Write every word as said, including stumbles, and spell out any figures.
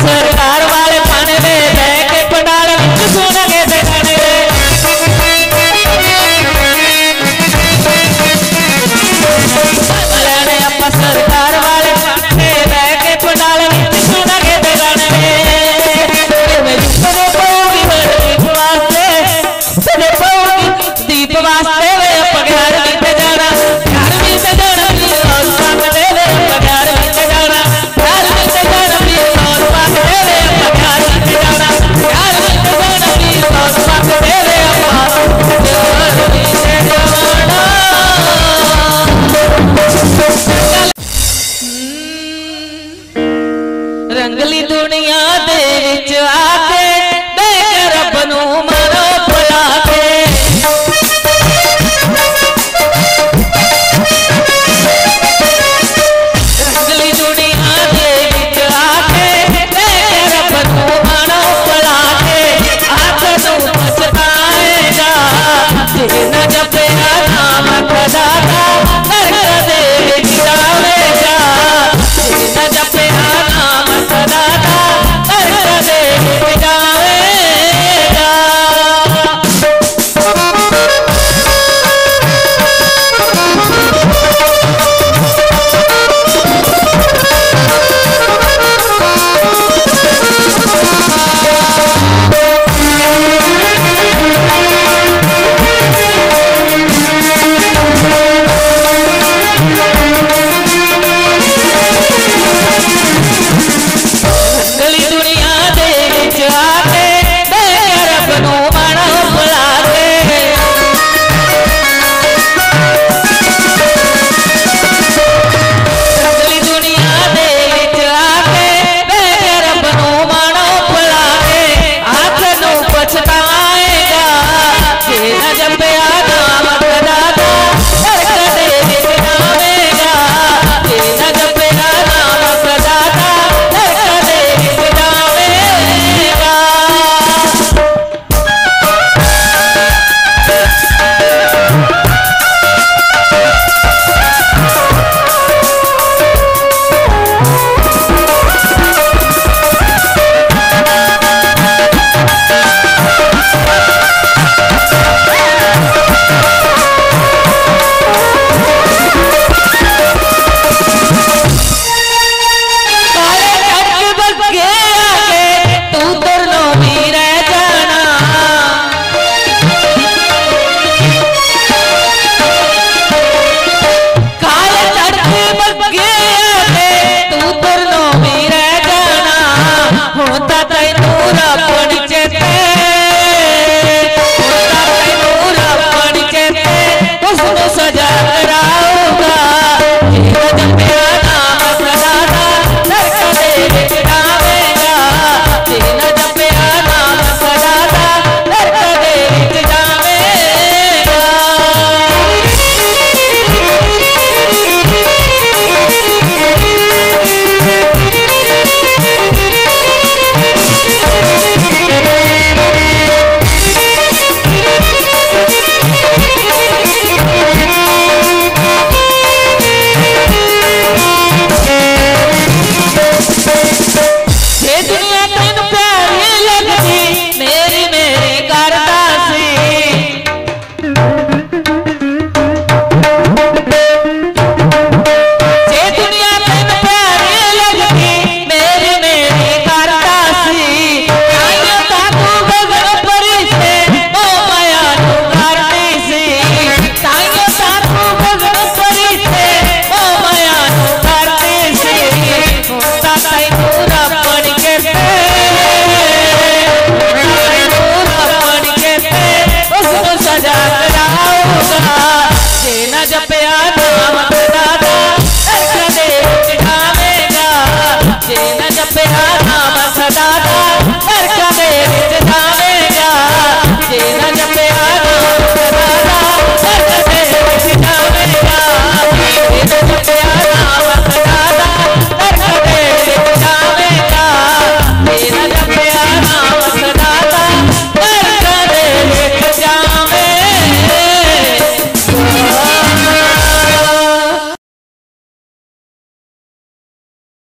सरदार वाले पाने में बैठ के पंडाल विच सुन के गाने वे अपना सरदार वाले पाने में बैठ के पंडाल विच सुन के गाने वे सदे पौगी दीप वास्ते सदे पौगी दीप वास्ते वे अपना घर विच जाना घर विच जाना रंगली दुनिया दे विच आके देख रब नू मरो बुला के रंगली दुनिया दे विच आके देख रब नू मरो बुला के आप नू पछताएगा जे ना जपे नाम खदा दा नरक दे विच जावेगा जे ना जपे जपे नाम सदा दा नरक दे विच जावेगा।